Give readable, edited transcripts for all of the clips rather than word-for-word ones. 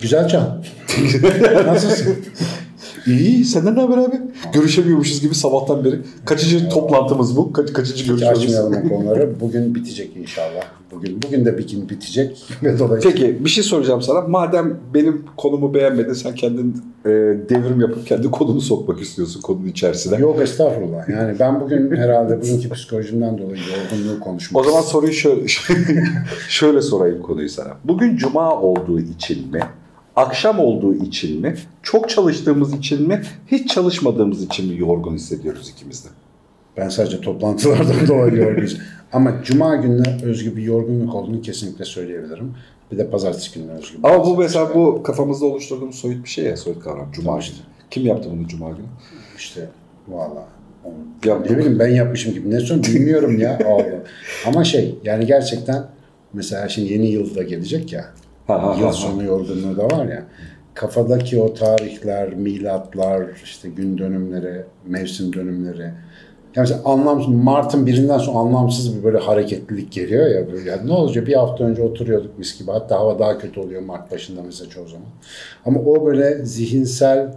Güzel Can. Nasılsın? İyi, senden ne haber abi? Görüşemiyormuşuz gibi sabahtan beri. Kaçıncı toplantımız bu? Kaçıncı görüşmemiz? Hiç açmayalım konuları. Bugün bitecek inşallah. Bugün de bir gün bitecek. Peki, bir şey soracağım sana. Madem benim konumu beğenmedin, sen kendin devrim yapıp kendi konunu sokmak istiyorsun konunun içerisine. Yok estağfurullah. Yani ben bugün herhalde bugünkü psikolojimden dolayı yorgunluğu konuşmak. O zaman soruyu şöyle sorayım konuyu sana. Bugün cuma olduğu için mi? Akşam olduğu için mi, çok çalıştığımız için mi, hiç çalışmadığımız için mi yorgun hissediyoruz ikimiz de? Ben sadece toplantılardan dolayı yorgunuz. Ama cuma gününe özgü bir yorgunluk olduğunu kesinlikle söyleyebilirim. Bir de pazartesi gününe özgü. Ama bu mesela bu kafamızda oluşturduğumuz soyut bir şey ya, soyut kavram. Cuma günü. Kim yaptı bunu cuma günü? İşte valla. Ne bileyim, ben yapmışım gibi. Ne sorun bilmiyorum ya. Ama şey yani gerçekten mesela şimdi yeni yılda gelecek ya. Yıl sonu yorgunluğu da var ya, kafadaki o tarihler, milatlar, işte gün dönümleri, mevsim dönümleri. Yani mesela anlamsız, Mart'ın birinden sonra anlamsız bir böyle hareketlilik geliyor ya böyle. Yani ne olacak? Bir hafta önce oturuyorduk mis gibi. Hatta hava daha kötü oluyor Mart başında mesela çoğu zaman. Ama o böyle zihinsel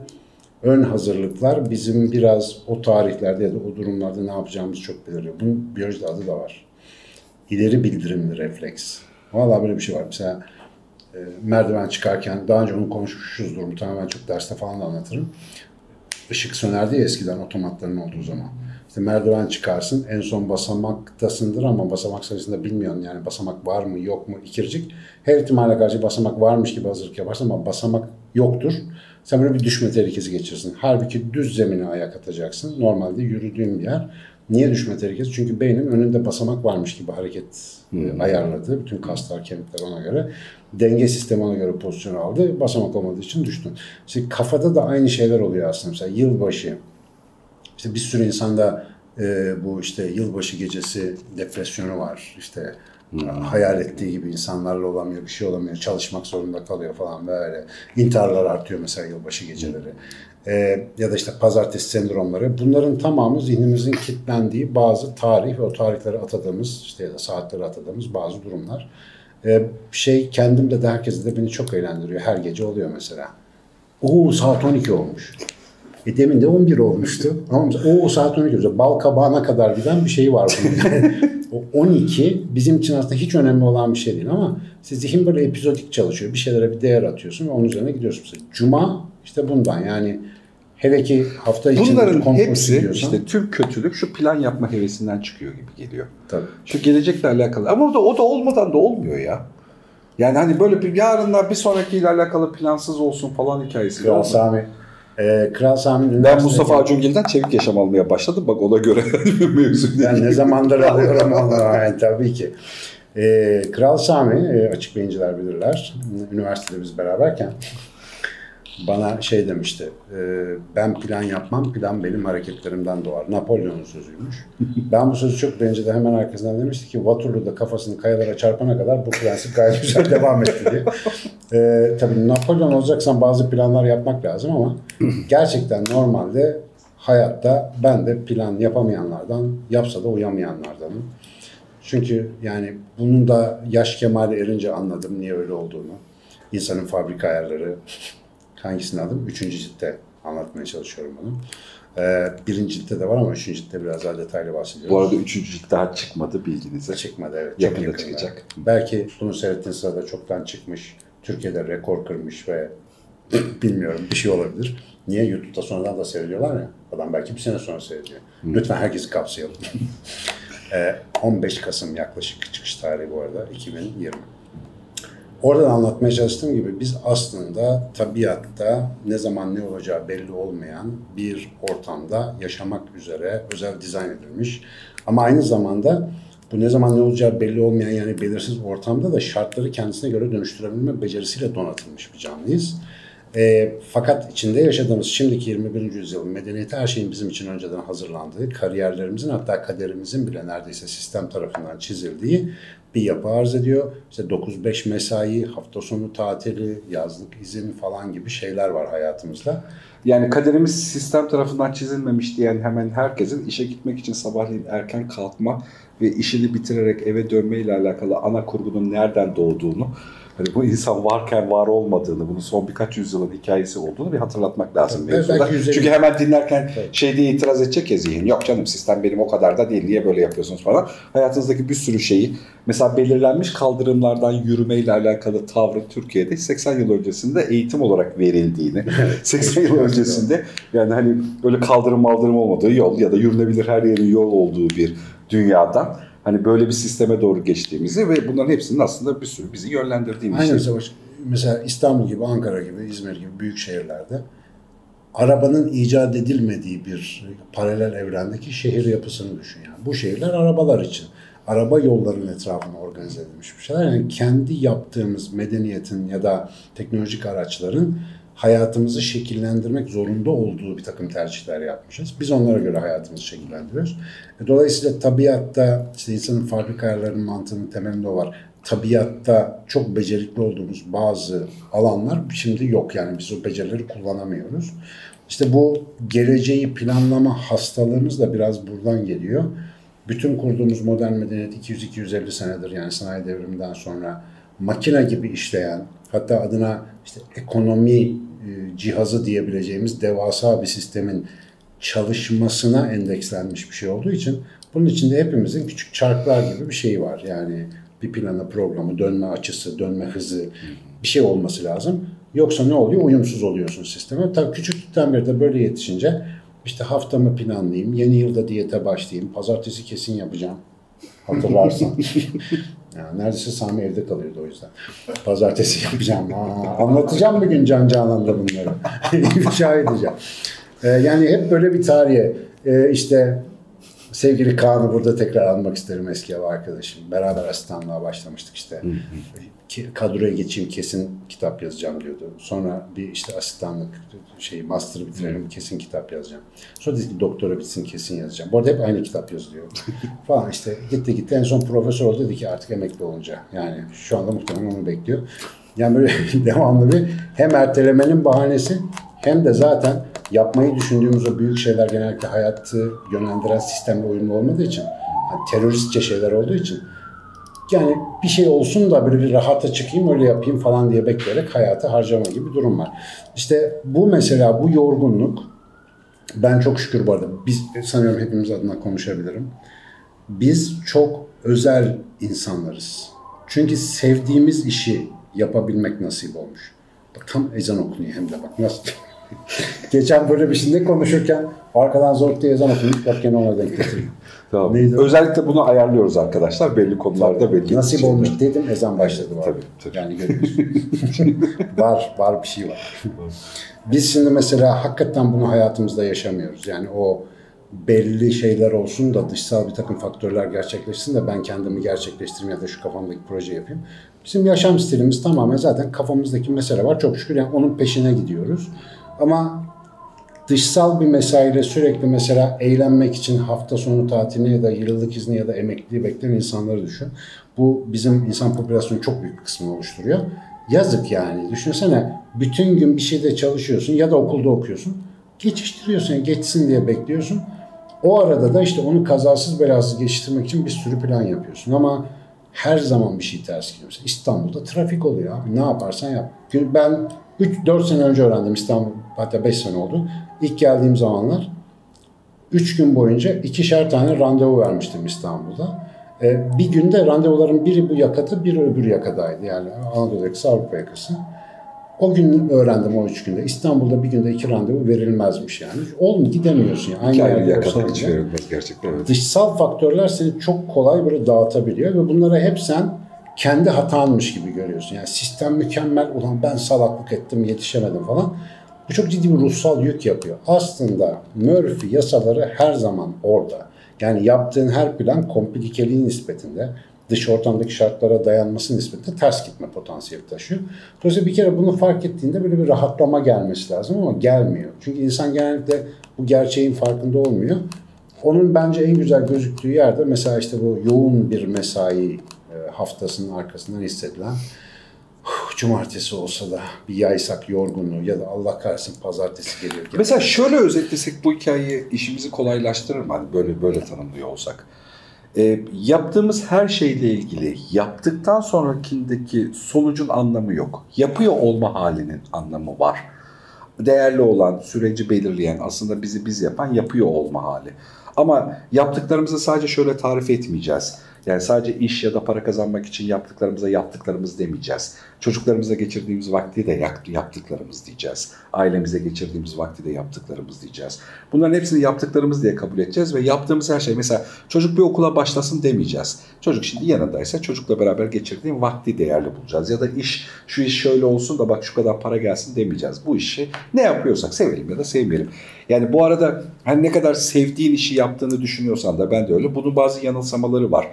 ön hazırlıklar bizim biraz o tarihlerde ya da o durumlarda ne yapacağımızı çok belirliyor. Bunun biyolojide adı da var. İleri bildirimli refleks. Vallahi böyle bir şey var. Mesela merdiven çıkarken, daha önce onu konuşmuşuzdur muhtemelen, çok derste falan da anlatırım. Işık sönerdi ya eskiden otomatların olduğu zaman. İşte merdiven çıkarsın, en son basamaktasındır ama basamak sayısında bilmiyorsun yani basamak var mı yok mu ikircik. Her ihtimale karşı basamak varmış gibi hazırlık yaparsın ama basamak yoktur. Sen böyle bir düşme tehlikesi geçirsin. Halbuki düz zemine ayak atacaksın. Normalde yürüdüğün bir yer. Niye düşme tehlikesi? Çünkü beynin önünde basamak varmış gibi hareket ayarladı. Bütün kaslar, kemikler ona göre. Denge sistemi ona göre pozisyon aldı. Basamak olmadığı için düştün. İşte kafada da aynı şeyler oluyor aslında. Mesela yılbaşı. İşte bir sürü insanda bu işte yılbaşı gecesi depresyonu var. İşte hayal ettiği gibi insanlarla olamıyor, bir şey olamıyor. Çalışmak zorunda kalıyor falan böyle. İntiharlar artıyor mesela yılbaşı geceleri. Ya da işte pazartesi sendromları. Bunların tamamı zihnimizin kilitlendiği bazı tarih ve o tarihleri atadığımız işte ya da saatleri atadığımız bazı durumlar. Kendimde de herkese de beni çok eğlendiriyor. Her gece oluyor mesela. Oo saat 12 olmuş. Demin de 11 olmuştu. Ama o saat 12 olmuş. Bal kabağına kadar giden bir şey var bunun. O 12 bizim için aslında hiç önemli olan bir şey değil ama zihin böyle epizodik çalışıyor. Bir şeylere bir değer atıyorsun ve onun üzerine gidiyorsun. Mesela cuma işte bundan yani. Hele ki hafta içinde bunların hepsi ediyorsan, işte tüm kötülük şu plan yapma hevesinden çıkıyor gibi geliyor. Tabii. Şu gelecekle alakalı. Ama o da olmadan da olmuyor ya. Yani hani böyle bir yarından bir sonrakiyle alakalı plansız olsun falan hikayesi. Kral Sami'nin... Ben Mustafa Acungil'den çevik yaşam almaya başladım. Bak ona göre mevzu değil. Yani ne zamandır alıyorum Allah'a. Yani tabii ki. Kral Sami, açık beyinciler bilirler. Üniversitede biz beraberken bana şey demişti, ben plan yapmam, plan benim hareketlerimden doğar. Napolyon'un sözüymüş. Ben bu sözü çok beğenince de hemen arkasından demişti ki Vatul da kafasını kayalara çarpana kadar bu prensip gayet güzel devam etti diye. Tabii Napolyon olacaksan bazı planlar yapmak lazım ama gerçekten normalde hayatta ben de plan yapamayanlardan, yapsa da uyamayanlardanım. Çünkü yani bunu da yaş kemale erince anladım niye öyle olduğunu. İnsanın fabrika ayarları... Hangisini aldım? 3. ciltte anlatmaya çalışıyorum bunu. 1. ciltte de var ama 3. ciltte biraz daha detaylı bahsediyoruz. Bu arada 3. cilt daha çıkmadı bilginize. Çıkmadı evet. Yakında çıkacak. Belki bunu seyrettiğin sırada çoktan çıkmış. Türkiye'de rekor kırmış ve bilmiyorum bir şey olabilir. Niye? YouTube'da sonradan da seyrediyorlar ya. Adam belki bir sene sonra seyrediyor. Lütfen herkesi kapsayalım. 15 Kasım yaklaşık çıkış tarihi bu arada. 2020. Oradan anlatmaya çalıştığım gibi biz aslında tabiatta ne zaman ne olacağı belli olmayan bir ortamda yaşamak üzere özel dizayn edilmiş. Ama aynı zamanda bu ne zaman ne olacağı belli olmayan yani belirsiz ortamda da şartları kendisine göre dönüştürebilme becerisiyle donatılmış bir canlıyız. Fakat içinde yaşadığımız şimdiki 21. yüzyılın medeniyeti her şeyin bizim için önceden hazırlandığı, kariyerlerimizin hatta kaderimizin bile neredeyse sistem tarafından çizildiği bir yapı arz ediyor. İşte 9-5 mesai, hafta sonu tatili, yazlık izin falan gibi şeyler var hayatımızda. Yani kaderimiz sistem tarafından çizilmemiş diyen hemen herkesin işe gitmek için sabahleyin erken kalkma ve işini bitirerek eve dönmeyle alakalı ana kurgunun nereden doğduğunu Hani bu insan varken var olmadığını, bunun son birkaç yüzyılın hikayesi olduğunu bir hatırlatmak lazım. Evet, çünkü hemen dinlerken evet, şey diye itiraz edecek ya zihin. Yok canım, sistem benim o kadar da değil, niye böyle yapıyorsunuz falan. Hayatınızdaki bir sürü şeyi, mesela belirlenmiş kaldırımlardan yürümeyle alakalı tavrı Türkiye'de 80 yıl öncesinde eğitim olarak verildiğini, 80 yıl öncesinde yani hani böyle kaldırım olmadığı, yol ya da yürünebilir her yerin yol olduğu bir dünyadan hani böyle bir sisteme doğru geçtiğimizi ve bunların hepsinin aslında bir sürü bizi yönlendirdiğimizi. Aynen Savaş. Mesela İstanbul gibi, Ankara gibi, İzmir gibi büyük şehirlerde arabanın icat edilmediği bir paralel evrendeki şehir yapısını düşün. Yani bu şehirler arabalar için. Araba yollarının etrafına organize edilmiş bir şeyler. Yani kendi yaptığımız medeniyetin ya da teknolojik araçların hayatımızı şekillendirmek zorunda olduğu bir takım tercihler yapmışız. Biz onlara göre hayatımızı şekillendiriyoruz. Dolayısıyla tabiatta işte insanın fabrika ayarlarının mantığının temelinde var. Tabiatta çok becerikli olduğumuz bazı alanlar şimdi yok, yani biz o becerileri kullanamıyoruz. İşte bu geleceği planlama hastalığımız da biraz buradan geliyor. Bütün kurduğumuz modern medeniyet 200-250 senedir, yani sanayi devriminden sonra makine gibi işleyen, hatta adına işte ekonomi cihazı diyebileceğimiz devasa bir sistemin çalışmasına endekslenmiş bir şey olduğu için bunun içinde hepimizin küçük çarklar gibi bir şeyi var. Yani bir plana, programı, dönme açısı, dönme hızı bir şey olması lazım. Yoksa ne oluyor? Uyumsuz oluyorsun sisteme. Tabii küçüklükten beri de böyle yetişince işte haftamı planlayayım, yeni yılda diyete başlayayım, pazartesi kesin yapacağım. Hatırlarsan. Yani neredeyse Sami evde kalıyordu o yüzden. Pazartesi yapacağım. Aa, anlatacağım bir gün Can Canan'da bunları. İfşa edeceğim. Yani hep böyle bir tarihe. İşte sevgili Kaan'ı burada tekrar almak isterim, eski ev arkadaşım. Beraber asistanlığa başlamıştık işte. Kadroya geçeyim kesin kitap yazacağım diyordu. Sonra bir işte asistanlık şeyi, master'ı bitirelim kesin kitap yazacağım. Sonra dedi ki doktora bitsin kesin yazacağım. Bu arada hep aynı kitap yazılıyor falan işte. Gitti en son profesör oldu, dedi ki artık emekli olunca. Yani şu anda muhtemelen onu bekliyor. Yani böyle devamlı bir hem ertelemenin bahanesi hem de zaten yapmayı düşündüğümüz o büyük şeyler genellikle hayatı yönlendiren sistemle uyumlu olmadığı için, yani teröristçe şeyler olduğu için, yani bir şey olsun da böyle bir rahata çıkayım, öyle yapayım falan diye bekleyerek hayatı harcama gibi bir durum var. İşte bu mesela, bu yorgunluk, ben çok şükür bu arada, biz sanıyorum hepimiz adına konuşabilirim. Biz çok özel insanlarız. Çünkü sevdiğimiz işi yapabilmek nasip olmuş. Bak tam ezan okunuyor hem de, bak nasıl... Geçen böyle bir şeyde konuşurken arkadan zor diye ezan okuyup yapken ona denk getirdim. Tamam. Özellikle bunu ayarlıyoruz arkadaşlar. Belli konularda tabii, belli. Nasip olmuş şeyler dedim, ezan başladı. Evet, tabii. Yani görüyorsun. var bir şey var. Biz şimdi mesela hakikaten bunu hayatımızda yaşamıyoruz. Yani o belli şeyler olsun da dışsal bir takım faktörler gerçekleşsin de ben kendimi gerçekleştireyim ya da şu kafamdaki proje yapayım. Bizim yaşam stilimiz tamamen zaten kafamızdaki mesele var. Çok şükür yani onun peşine gidiyoruz. Ama dışsal bir mesaiyle sürekli mesela eğlenmek için hafta sonu tatilini ya da yıllık izni ya da emekliliği bekleyen insanları düşün. Bu bizim insan popülasyonun çok büyük bir kısmını oluşturuyor. Yazık yani. Düşünsene, bütün gün bir şeyde çalışıyorsun ya da okulda okuyorsun. Geçiştiriyorsun, geçsin diye bekliyorsun. O arada da işte onu kazasız belasız geçiştirmek için bir sürü plan yapıyorsun ama her zaman bir şey ters gidiyor. Mesela İstanbul'da trafik oluyor abi. Ne yaparsan yap. Ben 3-4 sene önce öğrendim İstanbul, hatta 5 sene oldu. İlk geldiğim zamanlar 3 gün boyunca 2'şer tane randevu vermiştim İstanbul'da. Bir günde randevuların biri bu yakada, biri öbür yakadaydı. Yani Anadolu'daki Avrupa yakası. O gün öğrendim, o 3 günde. İstanbul'da bir günde 2 randevu verilmezmiş yani. Oğlum gidemiyorsun ya. Yani. Aynı yakada hiç verilmez gerçekten. Evet. Dışsal faktörler seni çok kolay böyle dağıtabiliyor ve bunlara hep sen kendi hatanmış gibi görüyorsun. Yani sistem mükemmel, ulan ben salaklık ettim, yetişemedim falan. Bu çok ciddi bir ruhsal yük yapıyor. Aslında Murphy yasaları her zaman orada. Yani yaptığın her plan komplikeliğin nispetinde, dış ortamdaki şartlara dayanması nispetinde ters gitme potansiyeli taşıyor. Dolayısıyla bir kere bunu fark ettiğinde böyle bir rahatlama gelmesi lazım ama gelmiyor. Çünkü insan genellikle bu gerçeğin farkında olmuyor. Onun bence en güzel gözüktüğü yerde mesela işte bu yoğun bir mesai haftasının arkasından hissedilen cumartesi olsa da bir yaysak yorgunluğu ya da Allah kahretsin pazartesi geliyor. Mesela şöyle özetlesek bu hikayeyi, işimizi kolaylaştırır mı? Hani böyle tanımlıyor olsak. Yaptığımız her şeyle ilgili yaptıktan sonrakindeki sonucun anlamı yok. Yapıyor olma halinin anlamı var. Değerli olan, süreci belirleyen, aslında bizi biz yapan yapıyor olma hali. Ama yaptıklarımızı sadece şöyle tarif etmeyeceğiz. Yani sadece iş ya da para kazanmak için yaptıklarımıza yaptıklarımız demeyeceğiz. Çocuklarımıza geçirdiğimiz vakti de yaptıklarımız diyeceğiz. Ailemize geçirdiğimiz vakti de yaptıklarımız diyeceğiz. Bunların hepsini yaptıklarımız diye kabul edeceğiz ve yaptığımız her şey, mesela çocuk bir okula başlasın demeyeceğiz. Çocuk şimdi yanındaysa çocukla beraber geçirdiğim vakti değerli bulacağız. Ya da iş, şu iş şöyle olsun da bak şu kadar para gelsin demeyeceğiz. Bu işi ne yapıyorsak sevelim ya da sevmeyelim. Yani bu arada hani ne kadar sevdiğin işi yaptığını düşünüyorsan da, ben de öyle. Bunun bazı yanılsamaları var.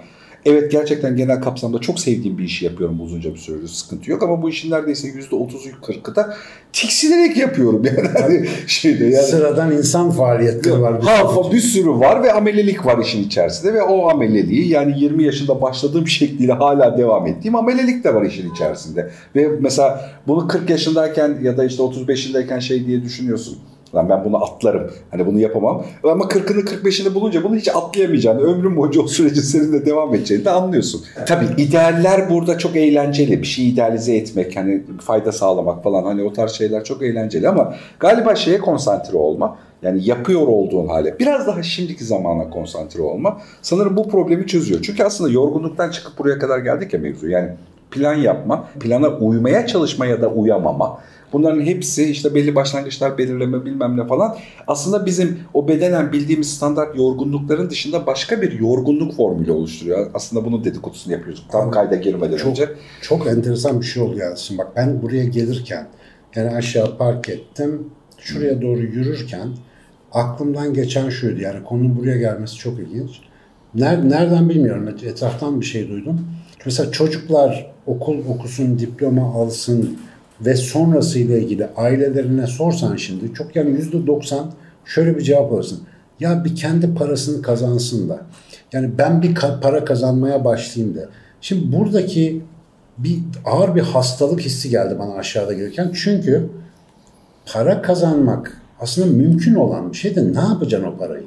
Evet, gerçekten genel kapsamda çok sevdiğim bir işi yapıyorum uzunca bir süredir, sıkıntı yok, ama bu işin neredeyse %30'u 40'ı da tiksinerek yapıyorum yani. Sıradan insan faaliyetleri var. Bir sürü var ve amelelik var işin içerisinde ve o ameleliği, yani 20 yaşında başladığım şekliyle hala devam ettiğim amelelik de var işin içerisinde. Ve mesela bunu 40 yaşındayken ya da işte 35'indeyken şey diye düşünüyorsun. Ben bunu atlarım. Hani bunu yapamam. Ama 40'ını 45'ini bulunca bunu hiç atlayamayacağını, ömrün boyunca o sürecin seninle devam edeceğini de anlıyorsun. Tabii idealler burada çok eğlenceli. Bir şey idealize etmek, hani fayda sağlamak falan, hani o tarz şeyler çok eğlenceli, ama galiba şeye konsantre olma. Yani yapıyor olduğun hale. Biraz daha şimdiki zamana konsantre olma. Sanırım bu problemi çözüyor. Çünkü aslında yorgunluktan çıkıp buraya kadar geldik ya mevzu. Yani plan yapma, plana uymaya çalışma ya da uyamama. Bunların hepsi işte belli başlangıçlar belirleme bilmem ne falan, aslında bizim o bedenen bildiğimiz standart yorgunlukların dışında başka bir yorgunluk formülü oluşturuyor. Aslında bunun dedikodusunu yapıyoruz tam kayda girmeden önce. Çok enteresan bir şey oluyor aslında. Bak, ben buraya gelirken, yani aşağı park ettim, şuraya doğru yürürken aklımdan geçen şuydu, yani konunun buraya gelmesi çok ilginç. Nereden bilmiyorum, etraftan bir şey duydum. Mesela çocuklar okul okusun, diploma alsın ve sonrasıyla ilgili ailelerine sorsan şimdi çok, yani %90 şöyle bir cevap alırsın. Ya bir kendi parasını kazansın da. Yani ben bir para kazanmaya başlayayım da. Şimdi buradaki bir ağır bir hastalık hissi geldi bana aşağıda gelirken. Çünkü para kazanmak aslında mümkün olan bir şey de ne yapacaksın o parayı?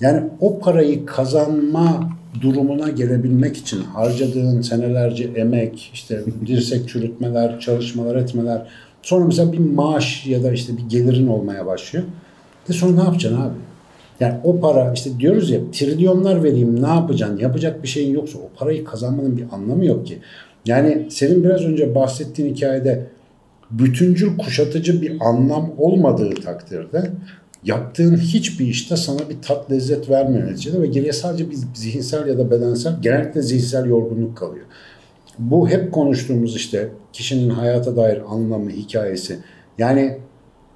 Yani o parayı kazanma durumuna gelebilmek için harcadığın senelerce emek, işte dirsek çürütmeler, çalışmalar etmeler, sonra mesela bir maaş ya da işte bir gelirin olmaya başlıyor. De sonra ne yapacaksın abi? Yani o para, işte diyoruz ya, trilyonlar vereyim ne yapacaksın? Yapacak bir şeyin yoksa o parayı kazanmanın bir anlamı yok ki. Yani senin biraz önce bahsettiğin hikayede bütüncül, kuşatıcı bir anlam olmadığı takdirde yaptığın hiçbir işte sana bir tat, lezzet vermiyor neticede ve geriye sadece bir zihinsel ya da bedensel, genellikle zihinsel yorgunluk kalıyor. Bu hep konuştuğumuz işte kişinin hayata dair anlamı, hikayesi. Yani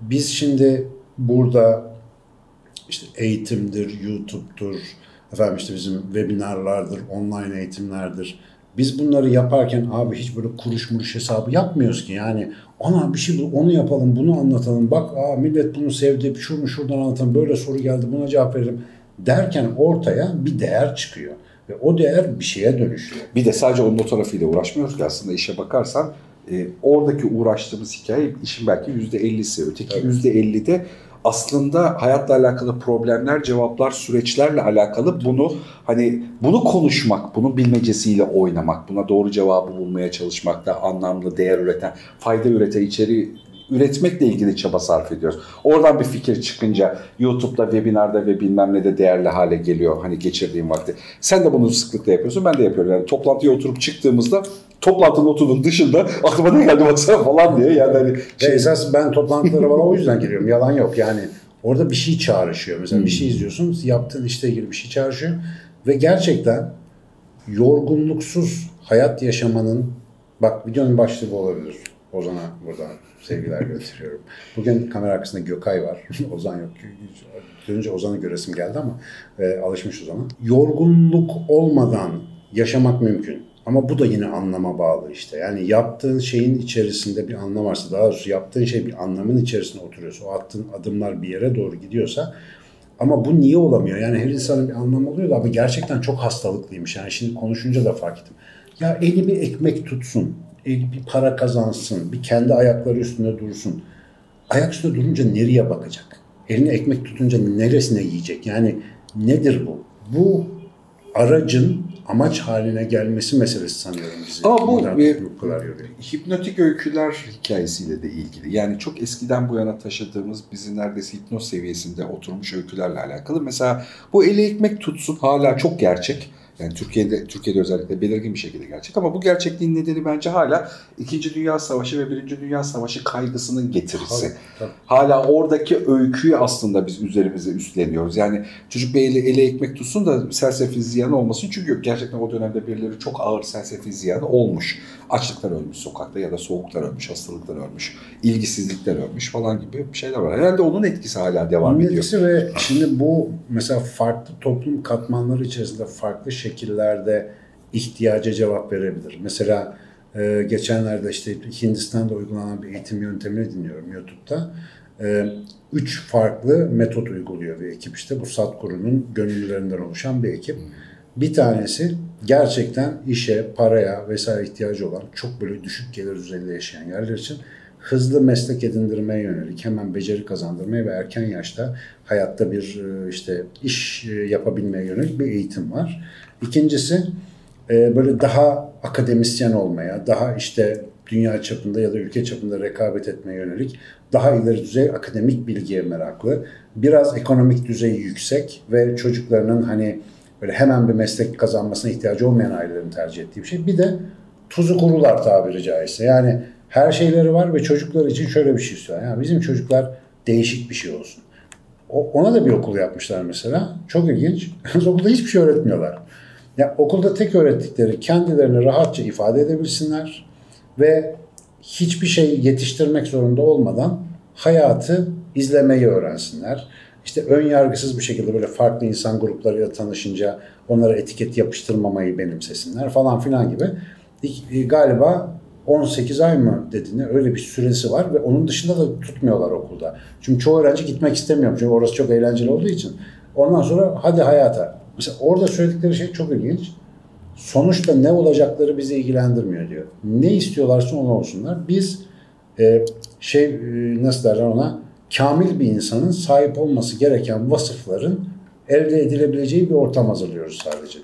biz şimdi burada işte eğitimdir, YouTube'dur, efendim işte bizim webinarlardır, online eğitimlerdir. Biz bunları yaparken abi hiç böyle kuruş muruş hesabı yapmıyoruz ki. Yani ona bir şey bul, onu yapalım, bunu anlatalım. Bak millet bunu sevdi, şunu şuradan anlatalım, böyle soru geldi, buna cevap verelim derken ortaya bir değer çıkıyor. Ve o değer bir şeye dönüşüyor. Bir de sadece onun o tarafıyla uğraşmıyoruz ki aslında, işe bakarsan oradaki uğraştığımız hikaye işin belki %50'si. Öteki %50'de aslında hayatla alakalı problemler, cevaplar, süreçlerle alakalı, bunu konuşmak, bunun bilmecesiyle oynamak, buna doğru cevabı bulmaya çalışmak da anlamlı, değer üreten, fayda üreten içeriği üretmekle ilgili çaba sarf ediyoruz. Oradan bir fikir çıkınca YouTube'da, webinarda ve bilmem ne de değerli hale geliyor. Hani geçirdiğim vakti. Sen de bunu sıklıkla yapıyorsun, ben de yapıyorum. Yani toplantıya oturup çıktığımızda toplantı notunun dışında aklıma ne geldi baksana falan diye. Yani hani esas ben toplantılara bana o yüzden giriyorum. Yalan yok yani. Orada bir şey çağrışıyor. Mesela bir şey izliyorsun, yaptığın işle ilgili bir şey çağrışıyor. Ve gerçekten yorgunluksuz hayat yaşamanın, bak videonun başlığı bu olabilir. Ozan'a buradan sevgiler gönderiyorum. Bugün kamera arkasında Gökay var. Ozan yok. Dönünce Ozan'a göresim geldi ama alışmış Ozan'a. Yorgunluk olmadan yaşamak mümkün. Ama bu da yine anlama bağlı işte. Yani yaptığın şeyin içerisinde bir anlam varsa, daha doğrusu yaptığın şey bir anlamın içerisine oturuyorsa, o attığın adımlar bir yere doğru gidiyorsa, ama bu niye olamıyor? Yani her insanın bir anlamı oluyor da, ama gerçekten çok hastalıklıymış. Yani şimdi konuşunca da fark ettim. Ya eli bir ekmek tutsun, bir para kazansın, bir kendi ayakları üstünde dursun. Ayak üstünde durunca nereye bakacak? Eline ekmek tutunca neresine yiyecek? Yani nedir bu? Bu aracın amaç haline gelmesi meselesi sanıyorum bizi. Ama bu bir hipnotik öyküler hikayesiyle de ilgili. Yani çok eskiden bu yana taşıdığımız, bizi neredeyse hipnoz seviyesinde oturmuş öykülerle alakalı. Mesela bu Eli Ekmek Tutsun hala çok gerçek. Yani Türkiye'de özellikle belirgin bir şekilde gerçek, ama bu gerçekliğin nedeni bence hala 2. Dünya Savaşı ve 1. Dünya Savaşı kaygısının getirisi. Tabii. Hala oradaki öyküyü aslında biz üzerimize üstleniyoruz. Yani çocuk bir eli ekmek tutsun da sersefi ziyan olmasın, çünkü gerçekten o dönemde birileri çok ağır sersefi ziyan olmuş. Açlıktan ölmüş sokakta, ya da soğuktan ölmüş, hastalıktan ölmüş, ilgisizlikten ölmüş falan gibi bir şeyler var. Herhalde onun etkisi hala devam ediyor. Etkisi ve şimdi bu mesela farklı toplum katmanları içerisinde farklı şekillerde ihtiyaca cevap verebilir. Mesela geçenlerde işte Hindistan'da uygulanan bir eğitim yöntemini dinliyorum YouTube'da. 3 farklı metot uyguluyor bir ekip işte. Bu Satguru'nun gönüllülerinden oluşan bir ekip. Bir tanesi gerçekten işe, paraya vesaire ihtiyacı olan, çok böyle düşük gelir düzeyinde yaşayan yerler için hızlı meslek edindirmeye yönelik, hemen beceri kazandırmaya ve erken yaşta hayatta bir işte iş yapabilmeye yönelik bir eğitim var. İkincisi böyle daha akademisyen olmaya, daha işte dünya çapında ya da ülke çapında rekabet etmeye yönelik, daha ileri düzey akademik bilgiye meraklı, biraz ekonomik düzeyi yüksek ve çocuklarının hani böyle hemen bir meslek kazanmasına ihtiyacı olmayan ailelerin tercih ettiği bir şey. Bir de tuzu kurular tabiri caizse. Yani her şeyleri var ve çocuklar için şöyle bir şey istiyor. Yani bizim çocuklar değişik bir şey olsun. Ona da bir okul yapmışlar mesela. Çok ilginç. Okulda hiçbir şey öğretmiyorlar. Yani okulda tek öğrettikleri kendilerini rahatça ifade edebilsinler ve hiçbir şey yetiştirmek zorunda olmadan hayatı izlemeyi öğrensinler. İşte ön yargısız bir şekilde böyle farklı insan gruplarıyla tanışınca onlara etiket yapıştırmamayı benimsesinler falan filan gibi. Galiba 18 ay mı dediğine öyle bir süresi var ve onun dışında da tutmuyorlar okulda. Çünkü çoğu öğrenci gitmek istemiyor. Çünkü orası çok eğlenceli olduğu için. Ondan sonra hadi hayata. Mesela orada söyledikleri şey çok ilginç. Sonuçta ne olacakları bizi ilgilendirmiyor diyor. Ne istiyorlarsa onu olsunlar. Biz nasıl derler ona, kamil bir insanın sahip olması gereken vasıfların elde edilebileceği bir ortam hazırlıyoruz sadece.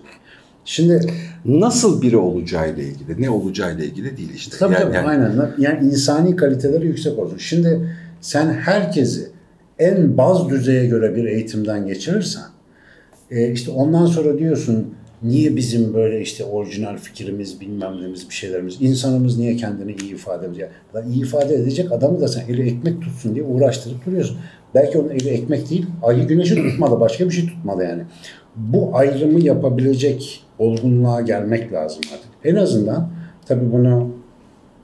Şimdi nasıl biri olacağıyla ilgili, ne olacağıyla ilgili değil işte. Tabii, aynen. Yani insani kaliteleri yüksek olsun. Şimdi sen herkesi en baz düzeye göre bir eğitimden geçirirsen, işte ondan sonra diyorsun niye bizim böyle işte orijinal fikrimiz, bilmem nemiz, bir şeylerimiz, insanımız niye kendini iyi ifade ediyor? Yani iyi ifade edecek adamı da sen eli ekmek tutsun diye uğraştırıp duruyorsun. Belki onun eli ekmek değil, ayı güneşi tutmalı, başka bir şey tutmalı yani. Bu ayrımı yapabilecek olgunluğa gelmek lazım artık. En azından tabii bunu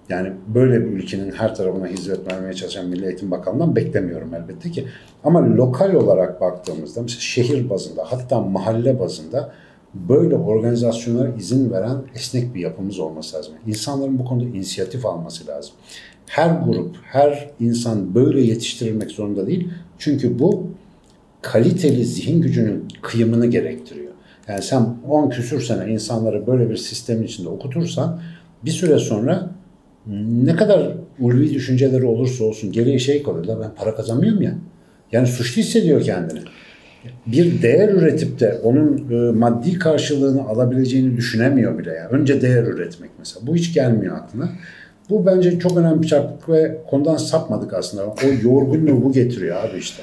yani böyle bir ülkenin her tarafına hizmet vermeye çalışan Milli Eğitim Bakanlığı'ndan beklemiyorum elbette ki. Ama lokal olarak baktığımızda mesela şehir bazında, hatta mahalle bazında böyle organizasyonlara izin veren esnek bir yapımız olması lazım. İnsanların bu konuda inisiyatif alması lazım. Her grup, her insan böyle yetiştirilmek zorunda değil. Çünkü bu kaliteli zihin gücünün kıyımını gerektiriyor. Yani sen 10 küsür sene insanları böyle bir sistemin içinde okutursan, bir süre sonra ne kadar ulvi düşünceleri olursa olsun geriye şey kalır. Ben para kazanmıyorum ya. Yani suçlu hissediyor kendini. Bir değer üretip de onun maddi karşılığını alabileceğini düşünemiyor bile. Yani önce değer üretmek mesela. Bu hiç gelmiyor aklına. Bu bence çok önemli bir çarpık ve konudan sapmadık aslında. O yorgunluğu bu getiriyor abi işte.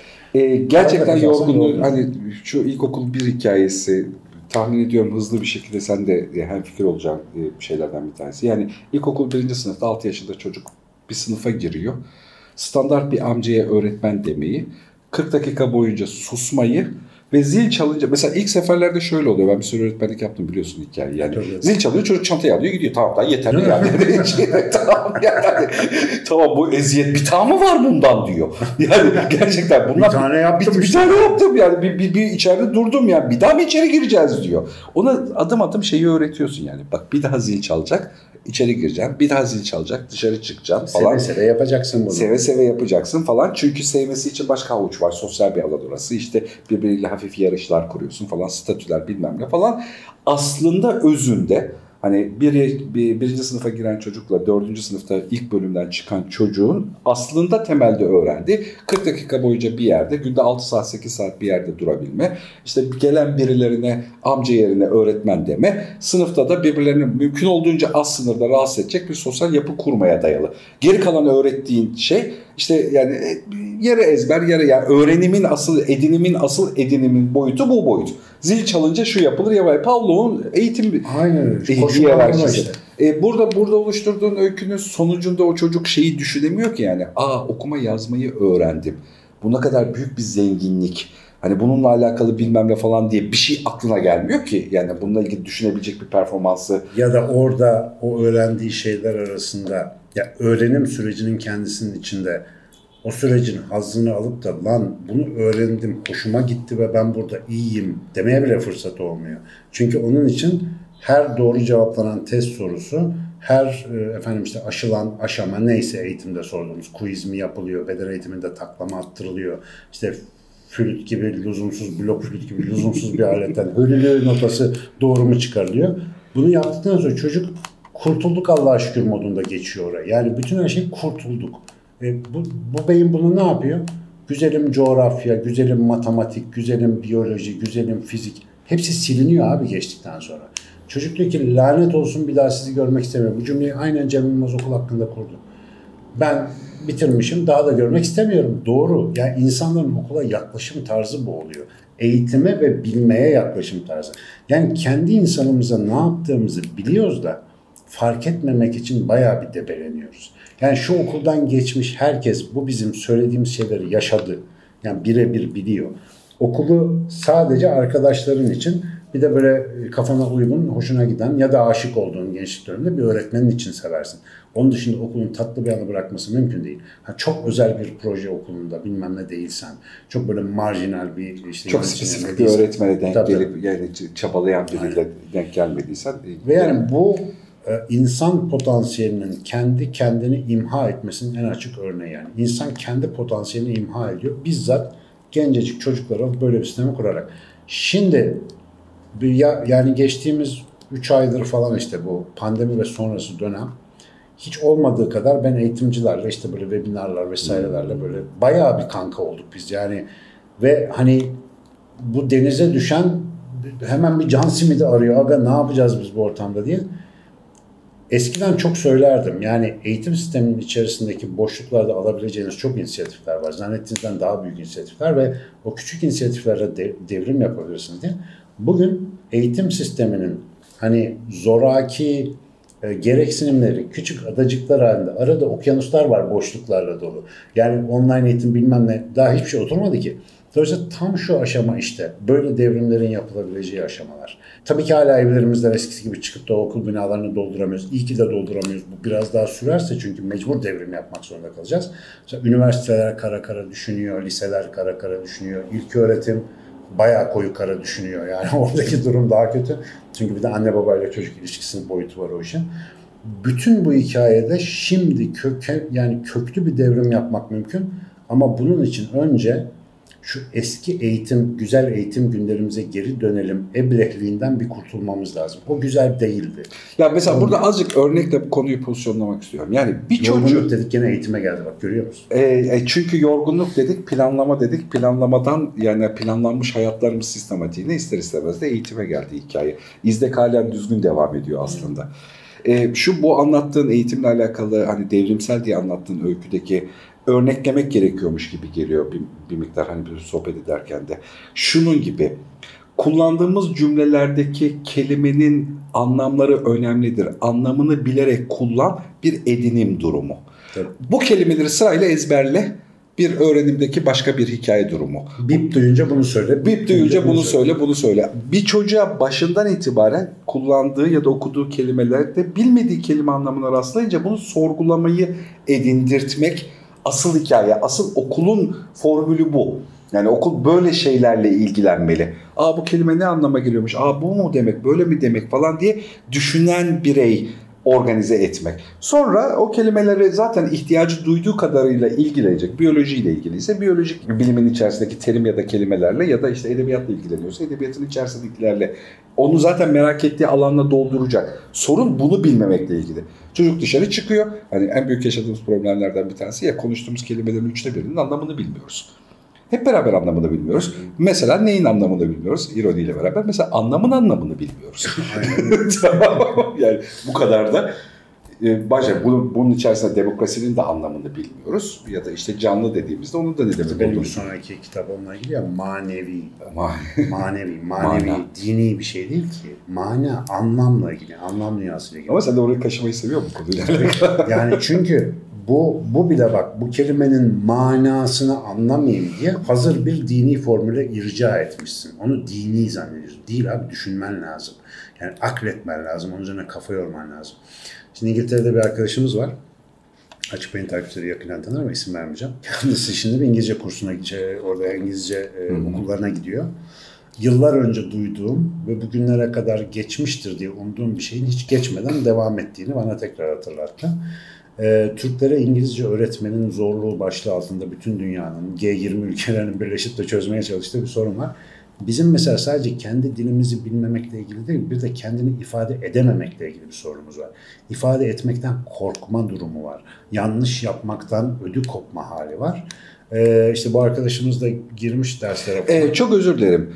Gerçekten yorgunluğu, hani şu ilkokul 1 hikayesi, tahmin ediyorum hızlı bir şekilde sen de hemfikir olacağın şeylerden bir tanesi. Yani ilkokul 1. sınıfta 6 yaşında çocuk bir sınıfa giriyor. Standart bir amcaya öğretmen demeyi, 40 dakika boyunca susmayı ve zil çalınca, mesela ilk seferlerde şöyle oluyor. Ben bir sürü öğretmenlik yaptım, biliyorsun hikayeyi. Yani evet. Zil çalıyor, çocuk çantayı alıyor, gidiyor. Tamam da yeterli yani. Tamam yani. Tamam, bu eziyet bir tane mı var bundan diyor. Yani gerçekten bundan bir tane yaptım. Bir tane yaptım yani. Bir içeride durdum yani. Bir daha mı içeri gireceğiz diyor. Ona adım adım şeyi öğretiyorsun yani. Bak, bir daha zil çalacak, içeri gireceğim. Bir daha zil çalacak, dışarı çıkacağım falan. Seve seve yapacaksın bunu. Seve seve yapacaksın falan. Çünkü sevmesi için başka havuç var. Sosyal bir alan orası. İşte birbiriyle hafif yarışlar kuruyorsun falan. Statüler bilmem ne falan. Aslında özünde Hani birinci sınıfa giren çocukla dördüncü sınıfta ilk bölümden çıkan çocuğun aslında temelde öğrendiği 40 dakika boyunca bir yerde, günde 6 saat 8 saat bir yerde durabilme, işte gelen birilerine amca yerine öğretmen deme, sınıfta da birbirlerini mümkün olduğunca az sınırda rahatsız edecek bir sosyal yapı kurmaya dayalı. Geri kalan öğrettiğin şey işte yani yarı ezber, yarı yani öğrenimin asıl edinimin boyutu bu boyut. Zil çalınca şu yapılır ya, Pavlov'un eğitim hiyerarşisi. Işte. Burada oluşturduğun öykünün sonucunda o çocuk şeyi düşünemiyor ki yani. Aa, okuma yazmayı öğrendim. Bu ne kadar büyük bir zenginlik. Hani bununla alakalı bilmem ne falan diye bir şey aklına gelmiyor ki. Yani bununla ilgili düşünebilecek bir performansı. Ya da orada o öğrendiği şeyler arasında ya öğrenim sürecinin kendisinin içinde o sürecin hazzını alıp da lan bunu öğrendim, hoşuma gitti ve ben burada iyiyim demeye bile fırsat olmuyor. Çünkü onun için her doğru cevaplanan test sorusu, her efendim işte aşılan aşama neyse eğitimde sorduğumuz quiz mi yapılıyor, beden eğitiminde taklama attırılıyor, işte flüt gibi lüzumsuz, blok flüt gibi lüzumsuz bir aletten hölülü notası doğru mu çıkarılıyor. Bunu yaptıktan sonra çocuk kurtulduk Allah'a şükür modunda geçiyor oraya. Yani bütün her şey kurtulduk. Bu beyin bunu ne yapıyor? Güzelim coğrafya, güzelim matematik, güzelim biyoloji, güzelim fizik. Hepsi siliniyor abi geçtikten sonra. Çocuk diyor ki lanet olsun bir daha sizi görmek istemiyorum. Bu cümleyi aynen Cem İlmaz okul hakkında kurdu. Ben bitirmişim, daha da görmek istemiyorum. Doğru. Yani insanların okula yaklaşım tarzı bu oluyor. Eğitime ve bilmeye yaklaşım tarzı. Yani kendi insanımıza ne yaptığımızı biliyoruz da fark etmemek için bayağı bir debeleniyoruz. Yani şu okuldan geçmiş herkes bu bizim söylediğimiz şeyleri yaşadı. Yani birebir biliyor. Okulu sadece arkadaşların için, bir de böyle kafana uygun, hoşuna giden ya da aşık olduğun gençlik döneminde bir öğretmenin için seversin. Onun dışında okulun tatlı bir yanı bırakması mümkün değil. Ha, çok özel bir proje okulunda bilmem ne değilsen, çok böyle marjinal bir... işte çok spesifik bir öğretmene denk gelip yani çabalayan biriyle denk gelmediysen... Ve yani bu... İnsan potansiyelinin kendi kendini imha etmesinin en açık örneği yani. İnsan kendi potansiyelini imha ediyor. Bizzat gencecik çocuklara böyle bir sistemi kurarak. Şimdi yani geçtiğimiz 3 aydır falan işte bu pandemi ve sonrası dönem hiç olmadığı kadar ben eğitimcilerle işte böyle webinarlar vesairelerle böyle bayağı bir kanka olduk biz yani. Ve hani bu denize düşen hemen bir can simidi arıyor. Aga ne yapacağız biz bu ortamda diye. Eskiden çok söylerdim yani eğitim sisteminin içerisindeki boşluklarda alabileceğiniz çok inisiyatifler var. Zannettiğinizden daha büyük inisiyatifler ve o küçük inisiyatiflerle devrim yapabilirsiniz diye. Bugün eğitim sisteminin hani zoraki gereksinimleri küçük adacıklar halinde arada okyanuslar var boşluklarla dolu. Yani online eğitim bilmem ne daha hiçbir şey oturmadı ki. Dolayısıyla tam şu aşama işte böyle devrimlerin yapılabileceği aşamalar. Tabii ki hala evlerimizden eskisi gibi çıkıp da okul binalarını dolduramıyoruz. İyi ki de dolduramıyoruz. Bu biraz daha sürerse çünkü mecbur devrim yapmak zorunda kalacağız. Mesela üniversiteler kara kara düşünüyor, liseler kara kara düşünüyor, ilköğretim bayağı koyu kara düşünüyor. Yani oradaki durum daha kötü. Çünkü bir de anne babayla çocuk ilişkisinin boyutu var o işin. Bütün bu hikayede şimdi köklü bir devrim yapmak mümkün. Ama bunun için önce şu eski eğitim, güzel eğitim günlerimize geri dönelim eblehliğinden bir kurtulmamız lazım. O güzel değildi. Ya mesela burada azıcık örnekle konuyu pozisyonlamak istiyorum. Yani bir yorgunluk çocuğu... dedik gene eğitime geldi bak görüyor musun? Çünkü yorgunluk dedik, planlama dedik. Planlamadan yani planlanmış hayatlarımız sistematiğine ister istemez de eğitime geldi hikaye. İzdek halen düzgün devam ediyor aslında. Bu anlattığın eğitimle alakalı hani devrimsel diye anlattığın öyküdeki örneklemek gerekiyormuş gibi geliyor bir miktar hani bir sohbet ederken de. Şunun gibi kullandığımız cümlelerdeki kelimenin anlamları önemlidir. Anlamını bilerek kullan bir edinim durumu. Evet. Bu kelimeleri sırayla ezberle bir öğrenimdeki başka bir hikaye durumu. Bip duyunca bunu söyle. Bip duyunca bunu söyle, bunu söyle. Bir çocuğa başından itibaren kullandığı ya da okuduğu kelimelerde bilmediği kelime anlamına rastlayınca bunu sorgulamayı edindirtmek asıl hikaye, asıl okulun formülü bu. Yani okul böyle şeylerle ilgilenmeli. Aa bu kelime ne anlama geliyormuş, aa bu mu demek, böyle mi demek falan diye düşünen birey organize etmek. Sonra o kelimelere zaten ihtiyacı duyduğu kadarıyla ilgilenecek. Biyolojiyle ilgiliyse biyolojik bilimin içerisindeki terim ya da kelimelerle, ya da işte edebiyatla ilgileniyorsa edebiyatın içerisindekilerle, onu zaten merak ettiği alanla dolduracak. Sorun bunu bilmemekle ilgili. Çocuk dışarı çıkıyor. Hani en büyük yaşadığımız problemlerden bir tanesi ya, konuştuğumuz kelimelerin 1/3'ünün anlamını bilmiyoruz. Hep beraber anlamını bilmiyoruz. Mesela neyin anlamını bilmiyoruz? İroniyle beraber. Mesela anlamın anlamını bilmiyoruz. Tamam. Yani bu kadar da. Başka bunun içerisinde demokrasinin de anlamını bilmiyoruz. Ya da işte canlı dediğimizde onun da ne demek olduğunu. Benim sonraki kitap onunla ilgili ya, manevi, dini bir şey değil ki. Mana, anlamla ilgili, anlam dünyasıyla ilgili. Ama sen de orayı kaşımayı seviyor musun konuyla? Yani çünkü bu bile bak, bu kelimenin manasını anlamayayım diye hazır bir dini formüle irca etmişsin. Onu dini zannediyorsun. Değil abi, düşünmen lazım. Yani akletmen lazım. Onun üzerine kafa yorman lazım. Şimdi İngiltere'de bir arkadaşımız var. Açık beyin takipçileri yakından tanır ama isim vermeyeceğim. Kendisi şimdi bir İngilizce kursuna gidecek. Orada İngilizce okullarına gidiyor. Yıllar önce duyduğum ve bugünlere kadar geçmiştir diye umduğum bir şeyin hiç geçmeden devam ettiğini bana tekrar hatırlattı. Türklere İngilizce öğretmenin zorluğu başlığı altında bütün dünyanın, G20 ülkelerinin birleşip de çözmeye çalıştığı bir sorun var. Bizim mesela sadece kendi dilimizi bilmemekle ilgili değil, bir de kendini ifade edememekle ilgili bir sorunumuz var. İfade etmekten korkma durumu var. Yanlış yapmaktan ödü kopma hali var. İşte bu arkadaşımız da girmiş derslere. Çok özür dilerim.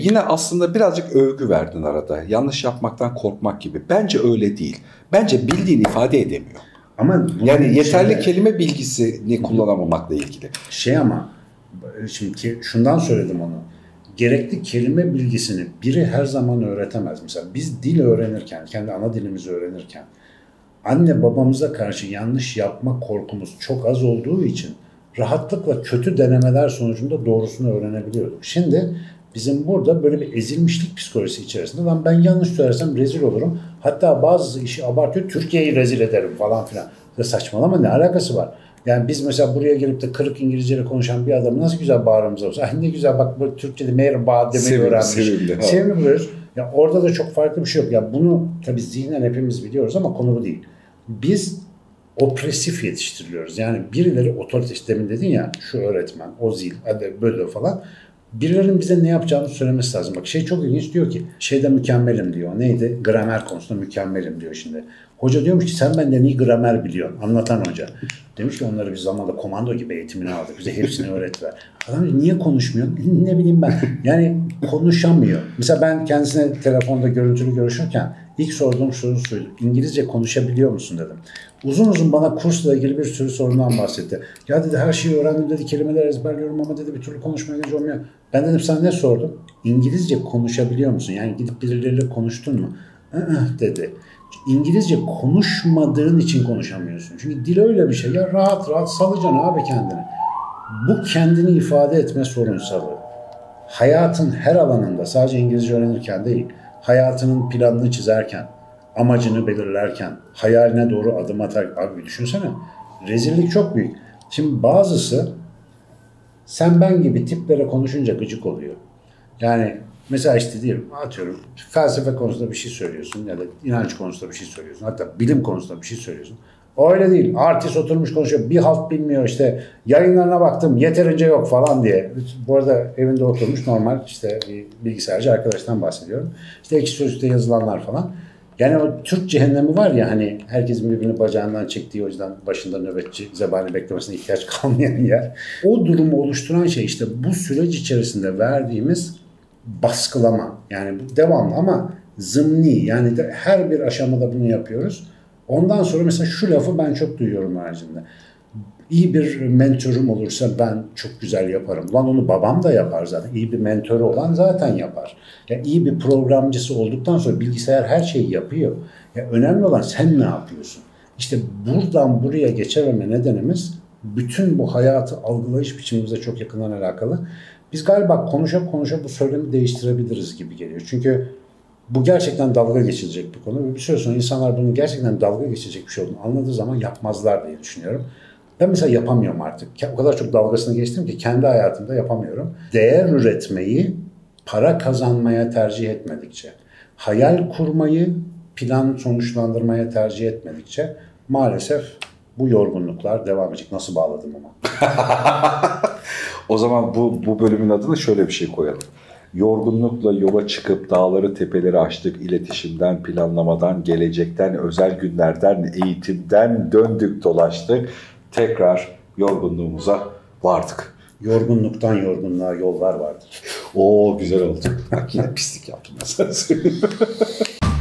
Yine aslında birazcık övgü verdin arada. Yanlış yapmaktan korkmak gibi. Bence öyle değil. Bence bildiğini ifade edemiyor. Ama yani yeterli kelime bilgisini kullanamamakla ilgili. Ama şimdi şundan söyledim onu. Gerekli kelime bilgisini biri her zaman öğretemez. Mesela biz dil öğrenirken, kendi ana dilimizi öğrenirken anne babamıza karşı yanlış yapma korkumuz çok az olduğu için rahatlıkla kötü denemeler sonucunda doğrusunu öğrenebiliyorduk. Şimdi bizim burada böyle bir ezilmişlik psikolojisi içerisinde ben yanlış söylersem rezil olurum. Hatta bazı işi abartıyor, Türkiye'yi rezil ederim falan filan. Ya saçmalama, ne alakası var? Yani biz mesela buraya gelip de kırık İngilizceyle konuşan bir adamı nasıl güzel bağırmamız olsa. Ne güzel bak, böyle Türkçe'de merhaba demeyi öğrenmiş. Sevimli buluyoruz. Ya orada da çok farklı bir şey yok. Ya bunu tabii zihnen hepimiz biliyoruz ama konu bu değil. Biz opresif yetiştiriliyoruz. Yani birileri otorite, işte demin dedin ya, şu öğretmen, o zil, böyle falan. Birilerinin bize ne yapacağını söylemesi lazım. Bak çok ilginç, diyor ki mükemmelim diyor. Neydi? Gramer konusunda mükemmelim diyor şimdi. Hoca diyormuş ki sen benden iyi gramer biliyorsun. Anlatan hoca. Demiş ki onları biz zamanla komando gibi eğitimini aldık. Bize hepsini öğrettiler. Adam diyor niye konuşmuyorsun? Ne bileyim ben. Yani konuşamıyor. Mesela ben kendisine telefonda görüntülü görüşürken ilk sorduğum soru şuydu. İngilizce konuşabiliyor musun dedim. Uzun uzun bana kursla ilgili bir sürü sorundan bahsetti. Ya dedi her şeyi öğrendim dedi. Kelimeler ezberliyorum ama dedi bir türlü konuşmaya gücüm olmuyor. Ben dedim sana ne sordum? İngilizce konuşabiliyor musun? Yani gidip birileriyle konuştun mu? Dedi. İngilizce konuşmadığın için konuşamıyorsun. Çünkü dil öyle bir şey. Ya rahat rahat salacaksın abi kendini. Bu kendini ifade etme sorunsalı. Hayatın her alanında, sadece İngilizce öğrenirken değil, hayatının planını çizerken, amacını belirlerken, hayaline doğru adım atar. Abi düşünsene. Rezillik çok büyük. Şimdi bazısı sen ben gibi tiplere konuşunca gıcık oluyor. Yani mesela işte diyelim, atıyorum felsefe konusunda bir şey söylüyorsun ya da inanç konusunda bir şey söylüyorsun. Hatta bilim konusunda bir şey söylüyorsun. Öyle değil. Artist oturmuş konuşuyor. Bir halt bilmiyor işte. Yayınlarına baktım yeterince yok falan diye. Bu arada evinde oturmuş normal işte bilgisayarcı arkadaştan bahsediyorum. İşte ekşi sözlükte yazılanlar falan. Yani o Türk cehennemi var ya, hani herkesin birbirini bacağından çektiği, o yüzden başında nöbetçi zebani beklemesine ihtiyaç kalmayan yer. O durumu oluşturan şey işte bu süreç içerisinde verdiğimiz baskılama. Yani devamlı ama zımni, yani de her bir aşamada bunu yapıyoruz. Ondan sonra mesela şu lafı ben çok duyuyorum haricinde. İyi bir mentorum olursa ben çok güzel yaparım. Lan onu babam da yapar zaten. İyi bir mentörü olan zaten yapar. Ya iyi bir programcısı olduktan sonra bilgisayar her şeyi yapıyor. Ya önemli olan sen ne yapıyorsun? İşte buradan buraya geçememe nedenimiz bütün bu hayatı algılayış biçimimize çok yakından alakalı. Biz galiba konuşa bu söylemi değiştirebiliriz gibi geliyor. Çünkü bu gerçekten dalga geçilecek bir konu. Bir süre sonra insanlar bunun gerçekten dalga geçilecek bir şey olduğunu anladığı zaman yapmazlar diye düşünüyorum. Ben mesela yapamıyorum artık. O kadar çok dalgasını geçtim ki kendi hayatımda yapamıyorum. Değer üretmeyi para kazanmaya tercih etmedikçe, hayal kurmayı, plan sonuçlandırmaya tercih etmedikçe maalesef bu yorgunluklar devam edecek. Nasıl bağladım ama? O zaman bu bölümün adını şöyle bir şey koyalım. Yorgunlukla yola çıkıp dağları tepeleri aştık, iletişimden, planlamadan, gelecekten, özel günlerden, eğitimden döndük dolaştık. Tekrar yorgunluğumuza vardık. Yorgunluktan yorgunluğa yollar vardır. Oo, güzel oldu. Yine pislik yaptım ben sana söyleyeyim.